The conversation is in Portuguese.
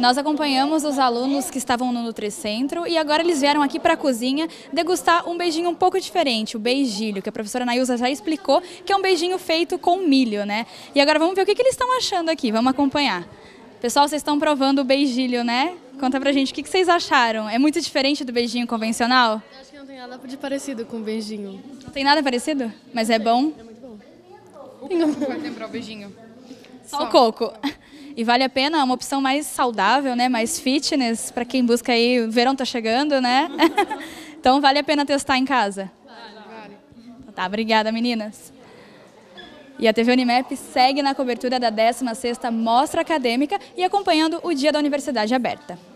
Nós acompanhamos os alunos que estavam no Nutri-Centro e agora eles vieram aqui para a cozinha degustar um beijinho um pouco diferente, o beijilho, que a professora Naísa já explicou, que é um beijinho feito com milho, né? E agora vamos ver o que eles estão achando aqui, vamos acompanhar. Pessoal, vocês estão provando o beijilho, né? Conta pra gente, o que vocês acharam? É muito diferente do beijinho convencional? Eu acho que não tem nada de parecido com o beijinho. Não tem nada parecido? Mas é bom? É muito bom. O coco vai lembrar o beijinho. Só o coco. E vale a pena, é uma opção mais saudável, né? Mais fitness, pra quem busca aí, o verão tá chegando, né? Então vale a pena testar em casa? Vale. Tá, obrigada, meninas. E a TV Unimap segue na cobertura da 16ª Mostra Acadêmica e acompanhando o Dia da Universidade Aberta.